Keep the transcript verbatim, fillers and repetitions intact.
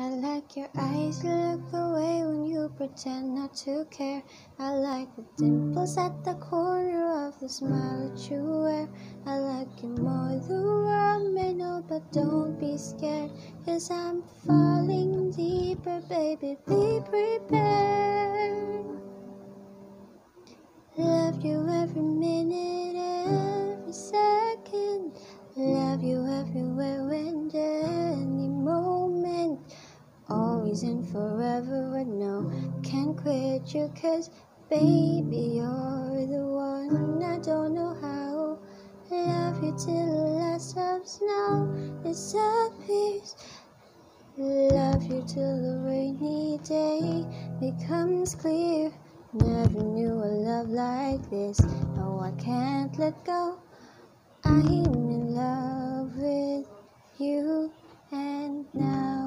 I like your eyes, you look away when you pretend not to care. I like the dimples at the corner of the smile that you wear. I like you more, the world may know, but don't be scared, 'cause I'm falling deeper, baby, be prepared. Love you every minute, every second. Love you everywhere and any moment. Always and forever, and no, can't quit you, 'cause baby, you're the one. I don't know how. Love you till the last of snow disappears. Love you till the rainy day becomes clear. Never knew a love like this. No, I can't let go. I'm in love with you, and now